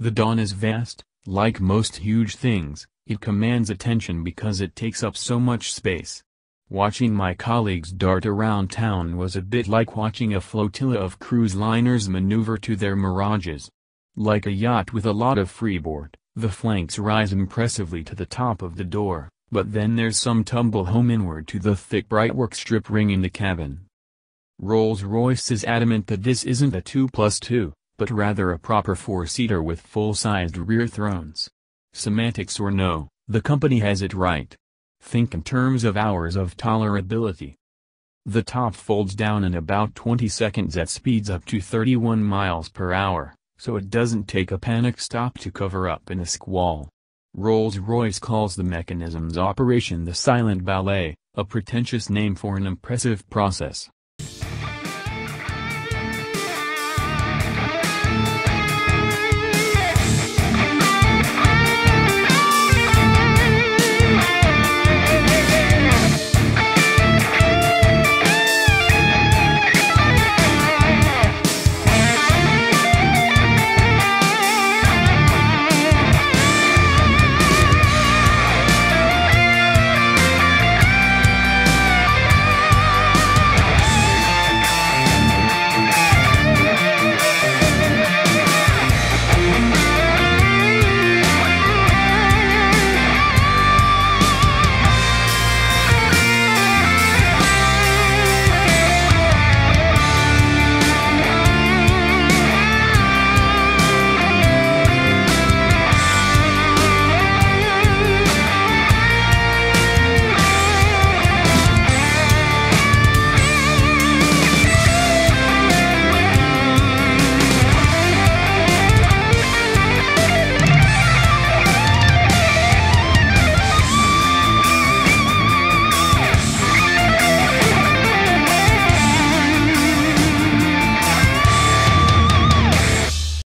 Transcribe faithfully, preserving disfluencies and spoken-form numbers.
The Dawn is vast. Like most huge things, it commands attention because it takes up so much space. Watching my colleagues dart around town was a bit like watching a flotilla of cruise liners maneuver to their mirages. Like a yacht with a lot of freeboard, the flanks rise impressively to the top of the door, but then there's some tumble home inward to the thick bright work strip ringing the cabin. Rolls-Royce is adamant that this isn't a two plus two. But rather a proper four-seater with full-sized rear thrones. Semantics or no, the company has it right. Think in terms of hours of tolerability. The top folds down in about twenty seconds at speeds up to thirty-one miles per hour, so it doesn't take a panic stop to cover up in a squall. Rolls-Royce calls the mechanism's operation the Silent Ballet, a pretentious name for an impressive process.